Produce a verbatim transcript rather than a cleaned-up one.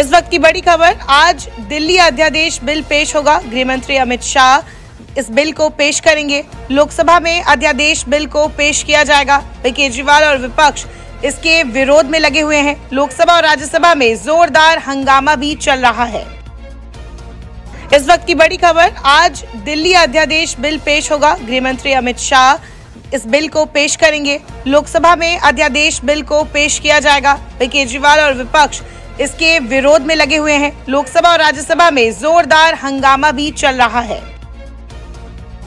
इस वक्त की बड़ी खबर, आज दिल्ली अध्यादेश बिल पेश होगा। गृह मंत्री अमित शाह इस बिल को पेश करेंगे। लोकसभा में अध्यादेश बिल को पेश किया जाएगा। केजरीवाल और विपक्ष इसके विरोध में लगे हुए हैं। लोकसभा और राज्यसभा में जोरदार हंगामा भी चल रहा है। इस वक्त की बड़ी खबर, आज दिल्ली अध्यादेश बिल पेश होगा। गृह मंत्री अमित शाह इस बिल को पेश करेंगे। लोकसभा में अध्यादेश बिल को पेश किया जाएगा। केजरीवाल और विपक्ष इसके विरोध में लगे हुए हैं। लोकसभा और राज्यसभा में जोरदार हंगामा भी चल रहा है।